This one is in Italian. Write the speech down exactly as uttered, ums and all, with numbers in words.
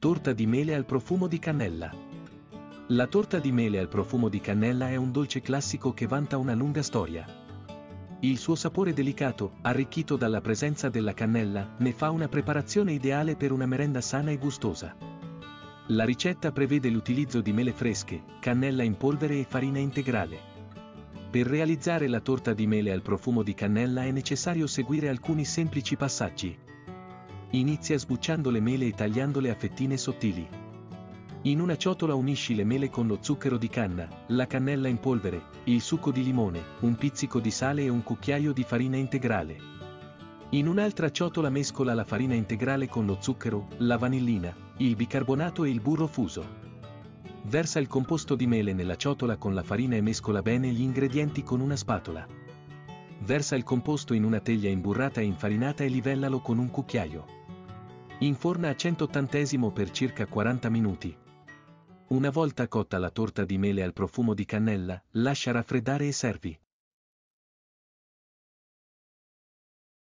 Torta di mele al profumo di cannella. La torta di mele al profumo di cannella è un dolce classico che vanta una lunga storia. Il suo sapore delicato, arricchito dalla presenza della cannella, ne fa una preparazione ideale per una merenda sana e gustosa. La ricetta prevede l'utilizzo di mele fresche, cannella in polvere e farina integrale. Per realizzare la torta di mele al profumo di cannella è necessario seguire alcuni semplici passaggi. Inizia sbucciando le mele e tagliandole a fettine sottili. In una ciotola unisci le mele con lo zucchero di canna, la cannella in polvere, il succo di limone, un pizzico di sale e un cucchiaio di farina integrale. In un'altra ciotola mescola la farina integrale con lo zucchero, la vanillina, il bicarbonato e il burro fuso. Versa il composto di mele nella ciotola con la farina e mescola bene gli ingredienti con una spatola. Versa il composto in una teglia imburrata e infarinata e livellalo con un cucchiaio. Inforna a centottanta gradi per circa quaranta minuti. Una volta cotta la torta di mele al profumo di cannella, lascia raffreddare e servi.